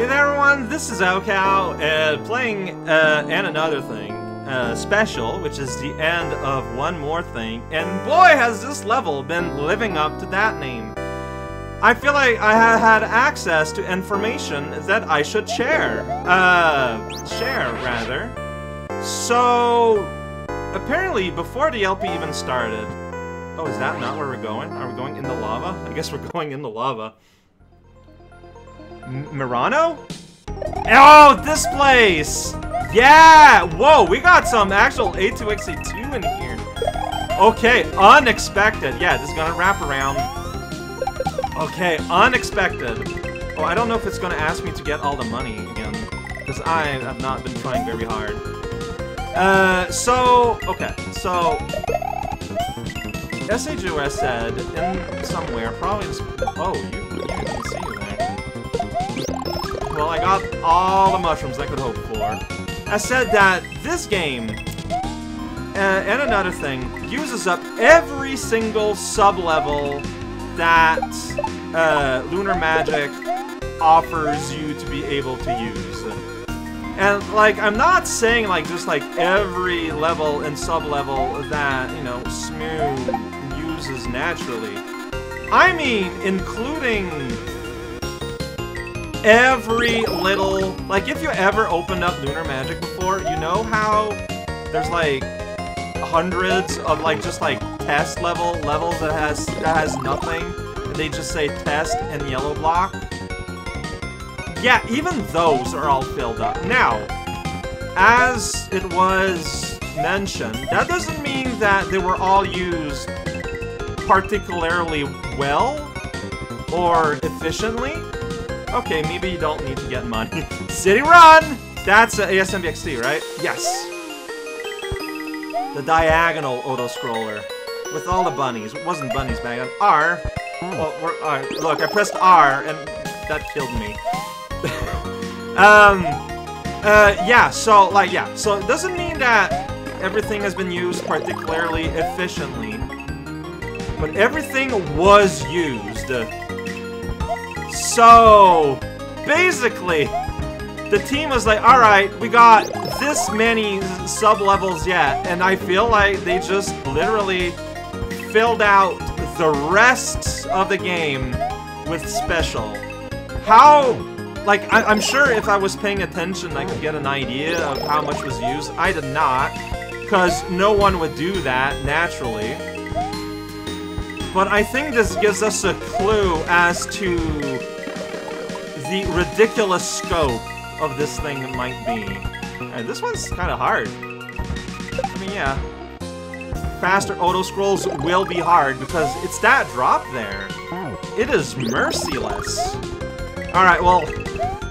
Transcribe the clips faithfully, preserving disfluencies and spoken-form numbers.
Hey there everyone, this is raocow, uh, playing uh, and another thing, uh, special, which is the end of one more thing, and boy has this level been living up to that name. I feel like I have had access to information that I should share, uh, share rather. So, apparently before the L P even started, oh, is that not where we're going? Are we going in the lava? I guess we're going in the lava. M Murano? Oh, this place! Yeah! Whoa, we got some actual A two X A two in here. Okay, unexpected. Yeah, this is gonna wrap around. Okay, unexpected. Oh, I don't know if it's gonna ask me to get all the money again, because I have not been trying very hard. Uh, so, okay, so... S A J E W E R S said in somewhere, probably this... Oh, you, you didn't see you there. Well, I got all the mushrooms I could hope for. I said that this game, uh, and another thing, uses up every single sub-level that uh, Lunar Magic offers you to be able to use. And, like, I'm not saying, like, just, like, every level and sub-level that, you know, S M U uses naturally. I mean, including every little... Like, if you ever opened up Lunar Magic before, you know how there's, like, hundreds of, like, just, like, test level levels that has, that has nothing, and they just say test and yellow block? Yeah, even those are all filled up. Now, as it was mentioned, that doesn't mean that they were all used particularly well or efficiently. Okay, maybe you don't need to get money. City Run! That's a S M B X C, right? Yes. The diagonal auto-scroller with all the bunnies. It wasn't bunnies back then. R. Well, we're, uh, look, I pressed R and that killed me. um, uh, yeah, so, like, yeah. So it doesn't mean that everything has been used particularly efficiently. But everything was used. So, basically, the team was like, alright, we got this many sub-levels yet. And I feel like they just literally filled out the rest of the game with special. How, like, I, I'm sure if I was paying attention, I could get an idea of how much was used. I did not, because no one would do that naturally. But I think this gives us a clue as to the ridiculous scope of this thing might be. And this one's kind of hard. I mean, yeah. Faster auto-scrolls will be hard because it's that drop there. It is merciless. Alright, well,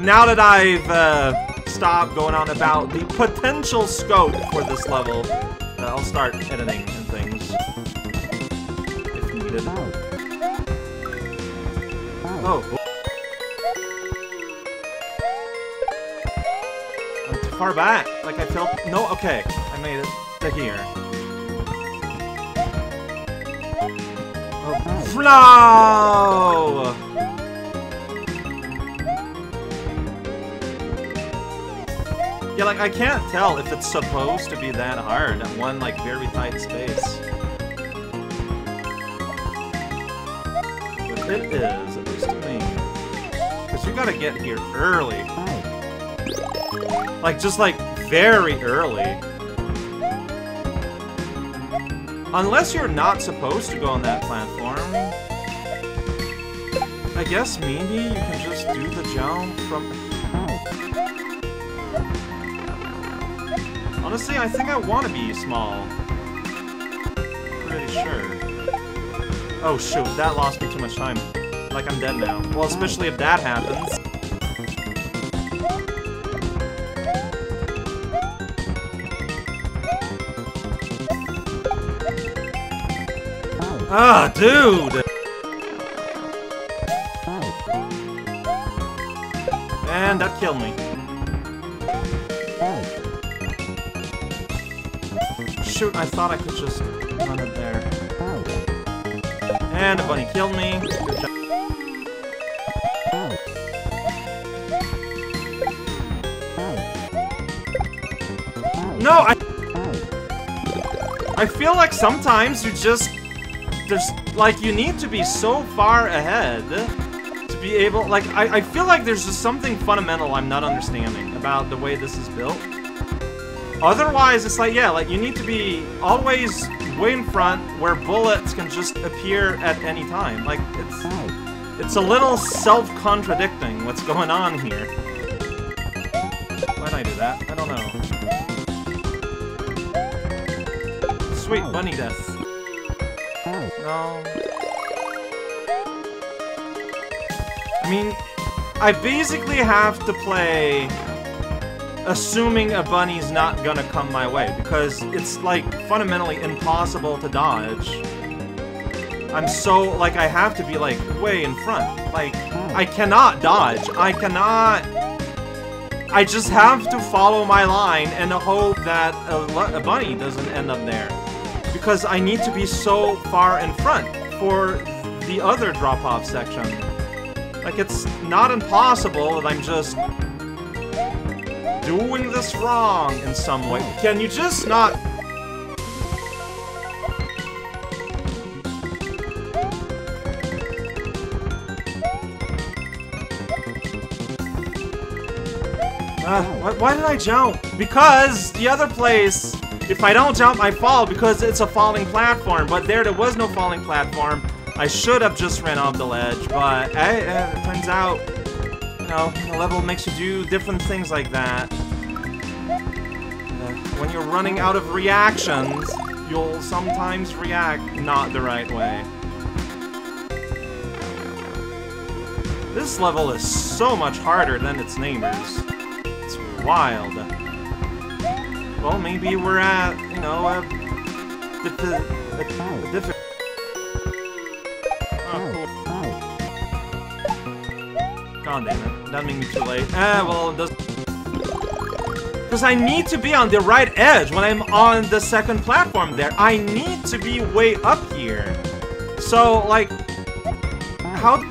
now that I've uh, stopped going on about the potential scope for this level, uh, I'll start editing and things. Oh. I'm too far back. Like I felt. No, okay. I made it to here. Oh. Flow! Yeah, like I can't tell if it's supposed to be that hard at one, like, very tight space. It is, at least to me. Because you gotta get here early. Like, just like, very early. Unless you're not supposed to go on that platform. I guess maybe you can just do the jump from... Honestly, I think I want to be small. Pretty sure. Oh shoot, that lost me too much time. Like, I'm dead now. Well, especially if that happens. Ah, dude! And that killed me. Shoot, I thought I could just run it there. And a bunny killed me. No, I... I feel like sometimes you just... There's... Like, you need to be so far ahead to be able... Like, I, I feel like there's just something fundamental I'm not understanding about the way this is built. Otherwise, it's like, yeah, like, you need to be always way in front where bullets can just appear at any time. Like, it's... It's a little self-contradicting what's going on here. Why'd I do that? I don't know. Sweet bunny death. No. I mean, I basically have to play assuming a bunny's not gonna come my way, because it's, like, fundamentally impossible to dodge. I'm so, like, I have to be, like, way in front. Like, I cannot dodge. I cannot... I just have to follow my line and hope that a, a bunny doesn't end up there. Because I need to be so far in front for the other drop-off section. Like, it's not impossible that I'm just doing this wrong in some way. Can you just not... Uh, wh why did I jump? Because the other place, if I don't jump, I fall because it's a falling platform. But there, there was no falling platform. I should have just ran off the ledge, but I, uh, it turns out, you know, the level makes you do different things like that. Uh, when you're running out of reactions, you'll sometimes react not the right way. This level is so much harder than its neighbors. Wild. Well, maybe we're at, you know, a, a, a, a different... Oh, cool. God damn it. That made me too late. Eh, well, it doesn't... Because I need to be on the right edge when I'm on the second platform there. I need to be way up here. So, like... How...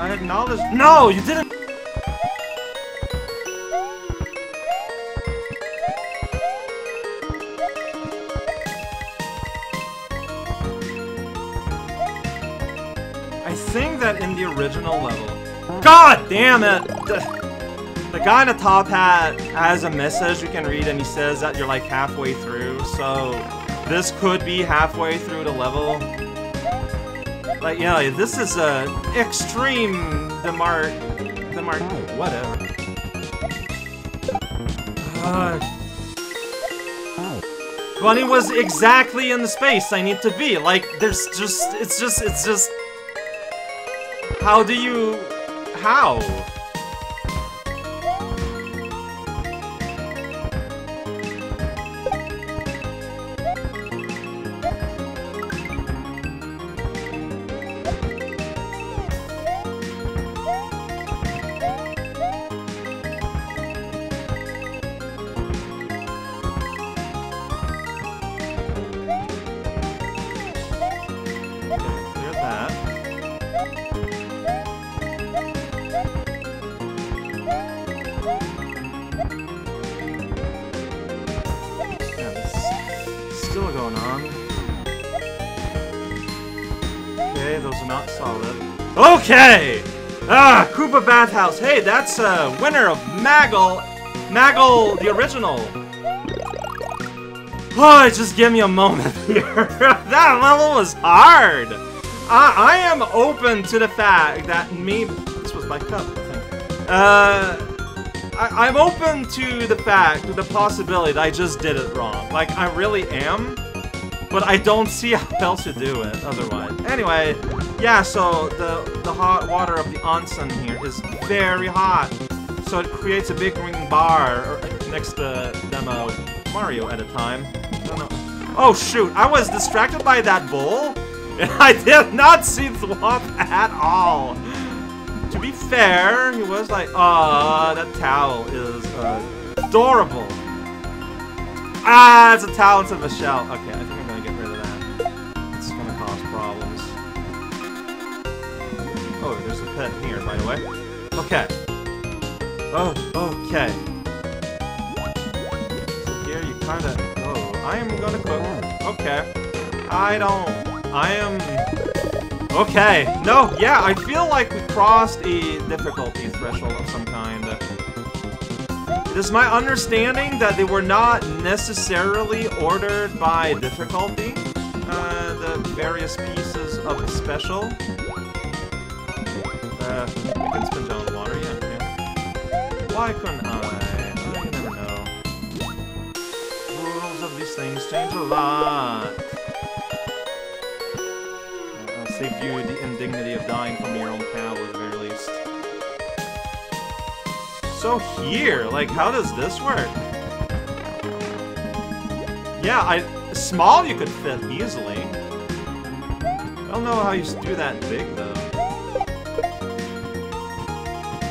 I acknowledge... No, you didn't... in the original level. God damn it! The, the guy in the top hat has a message you can read and he says that you're like halfway through, so this could be halfway through the level. Like, yeah, you know, this is a extreme demar- demar- whatever. Uh, Bunny was exactly in the space I need to be. Like, there's just- it's just- it's just- How do you... How? Okay! Ah, KOOPA Bathhouse. Hey, that's a uh, winner of Maggle. Maggle, the original. Oh, just give me a moment here. That level was hard. I, I am open to the fact that maybe... This was my cup, I think. Uh, I, I'm open to the fact, to the possibility that I just did it wrong. Like, I really am. But I don't see how else to do it otherwise. Anyway, yeah, so the, the hot water of the onsen here is very hot. So it creates a big green bar next to demo Mario at a time. I don't know. Oh shoot, I was distracted by that bowl, and I did not see Thwomp at all. To be fair, he was like, ah, that towel is adorable. Ah, it's a talent of Michelle. Okay, I think I'm gonna get rid of that. It's gonna cause problems. Oh, there's a pet here, by the way. Okay. Oh, okay. kind of... Oh, I am gonna cook. Okay. I don't... I am... Okay. No, yeah, I feel like we crossed a difficulty threshold of some kind. It is my understanding that they were not necessarily ordered by difficulty. Uh, the various pieces of the special. Uh, we can sponge out the water, yeah, yeah. Why couldn't I? I don't know. Rules of these things change a lot. I'll save you the indignity of dying from your own cow, at the very least. So here, like, how does this work? Yeah, I... Small you could fit easily. I don't know how you do that big though.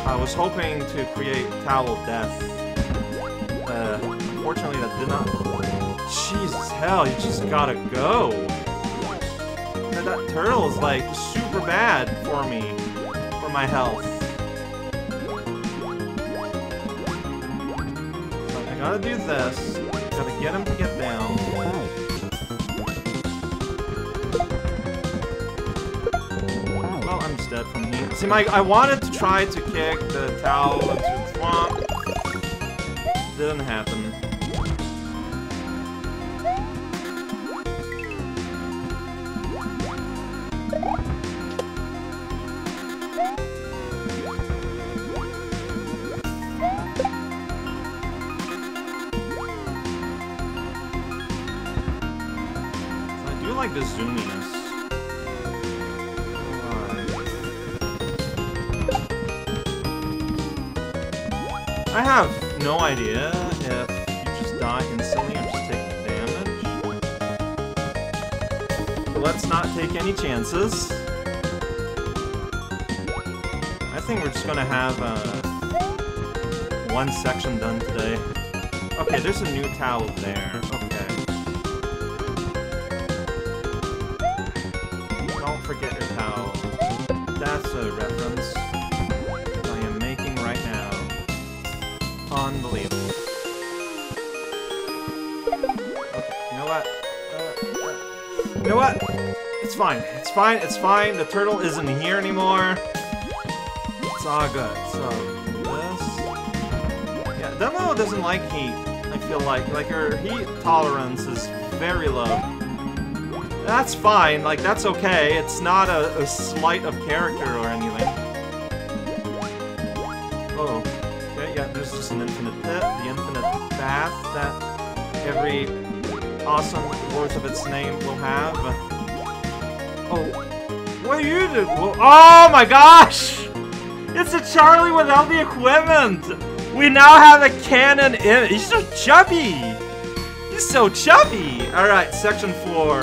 I was hoping to create Towel of Death. Uh, unfortunately that did not. Jesus hell, you just gotta go. That, that turtle is like super bad for me. For my health. So I gotta do this. Gotta get him to get down. Well, I'm just dead from heat. See, Mike, I wanted to try to kick the towel into the swamp. Didn't happen. I have no idea if you just die instantly or just take damage. But let's not take any chances. I think we're just gonna have uh, one section done today. Okay, there's a new towel there. Okay. Don't forget your towel. That's a reference. Unbelievable. Okay, you know what? Uh, you know what? It's fine. It's fine. It's fine. The turtle isn't here anymore. It's all good. So, this... Yeah, Dunlo doesn't like heat, I feel like. Like, her heat tolerance is very low. That's fine. Like, that's okay. It's not a, a slight of character or anything. There's just an infinite pit, the infinite bath that every awesome worth of its name will have. Oh, what are you doing? Oh my gosh! It's a Charlie without the equipment! We now have a cannon in it. He's so chubby! He's so chubby! Alright, section four.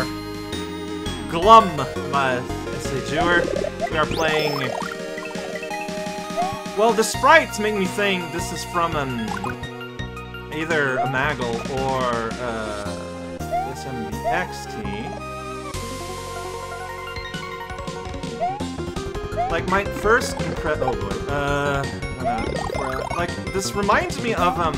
Glum by SAJEWERS. We are playing... Well, the sprites make me think this is from an, either a Maggle or uh, S M B X C. Like, my first impre- oh boy, uh, uh, like, this reminds me of, um,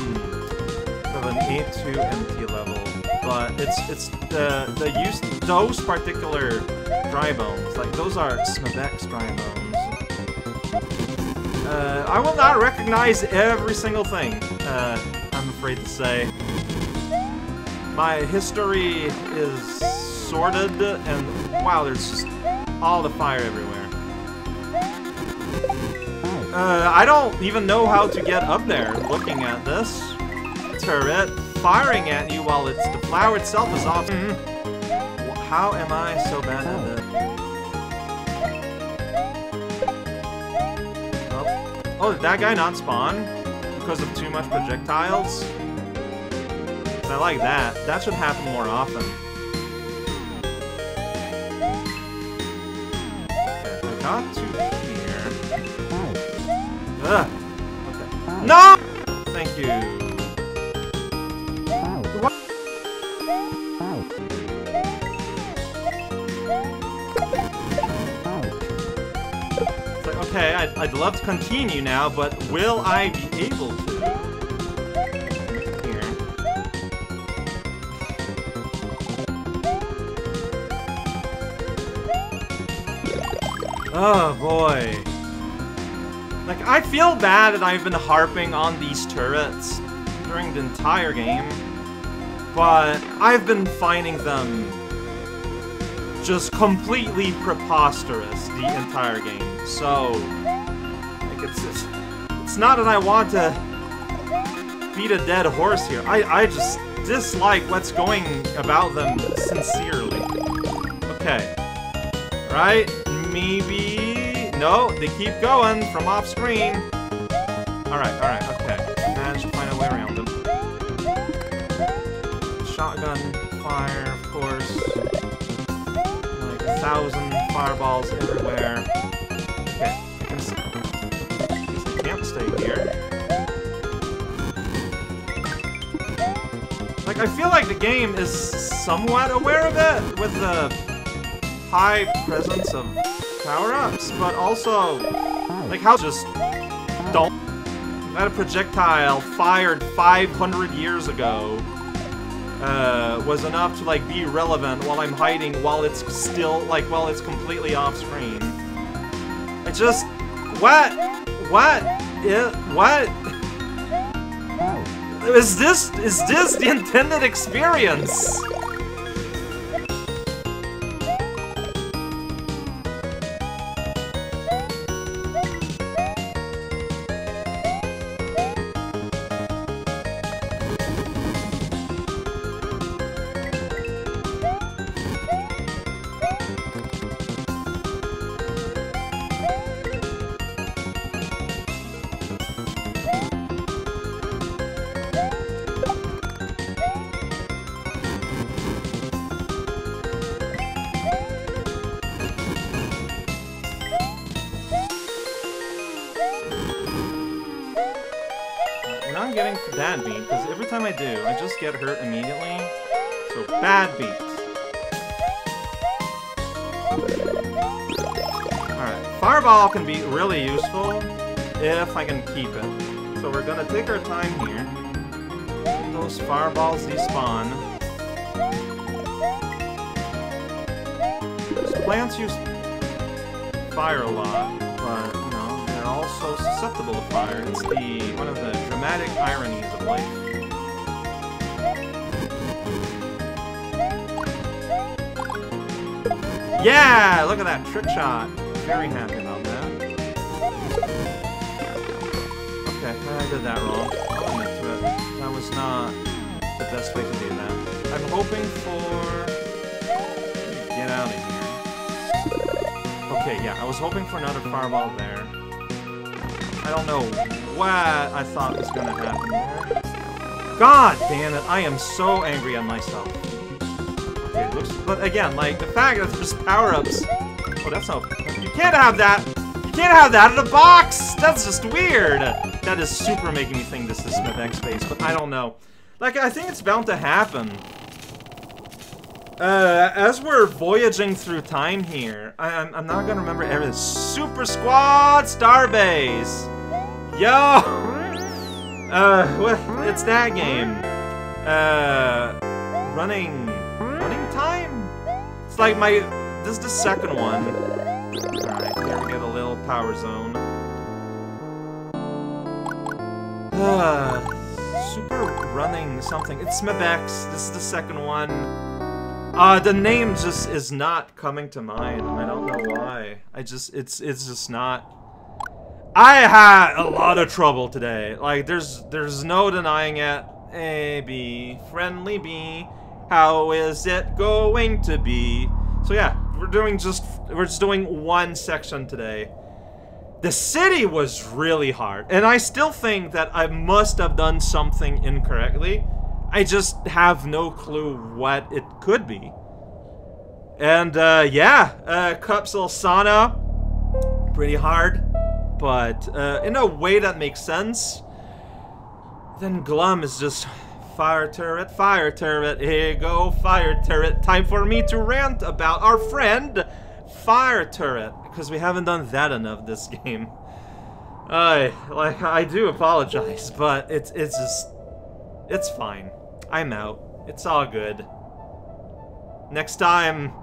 of an A two M T level, but it's, it's the, the use, those particular dry bones, like, those are Smovex dry bones. Uh, I will not recognize every single thing, uh, I'm afraid to say. My history is sorted, and wow, there's just all the fire everywhere. Uh, I don't even know how to get up there looking at this turret firing at you while it's the flower itself is off. Mm-hmm. How am I so bad at it? Oh, did that guy not spawn? Because of too much projectiles? I like that. That should happen more often. Okay, I got to here. Ugh! Okay. No! Thank you. What? Okay, I'd, I'd love to continue now, but will I be able to? Here. Oh boy. Like, I feel bad that I've been harping on these turrets during the entire game, but I've been finding them just completely preposterous the entire game. So, like, it's it's, it's not that I want to beat a dead horse here. I, I just dislike what's going about them sincerely. Okay. Right? Maybe... No, they keep going from off screen. Alright, alright, okay. Managed to find a way around them. Shotgun, fire, of course. Like a thousand fireballs everywhere. Okay, I guess I can't stay here. Like, I feel like the game is somewhat aware of it with the high presence of power-ups, but also, like, how just don't... That a projectile fired five hundred years ago uh, was enough to, like, be relevant while I'm hiding, while it's still, like, while it's completely off-screen. It just... What? What? It, what? Is this... Is this the intended experience? Get hurt immediately. So bad beat. Alright, fireball can be really useful if I can keep it. So we're gonna take our time here. Get those fireballs despawn. Those plants use fire a lot, but you know, they're also susceptible to fire. It's the one of the dramatic ironies of life. Yeah! Look at that trick shot. Very happy about that. Okay, I did that wrong. I'll admit to it. That was not the best way to do that. I'm hoping for... Get out of here. Okay, yeah, I was hoping for another fireball there. I don't know what I thought was gonna happen there. God damn it, I am so angry at myself. But again, like, the fact that there's power-ups... Oh, that's not... You can't have that! You can't have that in a box! That's just weird! That is super making me think this is Smovex base, but I don't know. Like, I think it's bound to happen. Uh, as we're voyaging through time here, I, I'm, I'm not gonna remember everything. Super Squad Starbase! Yo! Uh, what? It's that game. Uh... Running... Running time? It's like my... This is the second one. Alright, here we get a little power zone. Uh, super running something. It's Smovex. This is the second one. Uh, the name just is not coming to mind. I don't know why. I just... It's it's just not... I had a lot of trouble today. Like, there's there's no denying it. A, B. Friendly B. How is it going to be? So yeah, we're doing just we're just doing one section today. The city was really hard, and I still think that I must have done something incorrectly. I just have no clue what it could be. And uh, yeah, uh, Capsule Sana, pretty hard, but uh, in a way that makes sense. Then Glum is just. Fire turret, fire turret, here you go, fire turret. Time for me to rant about our friend, fire turret, because we haven't done that enough this game. I uh, like I do apologize, but it's it's just it's fine. I'm out. It's all good. Next time,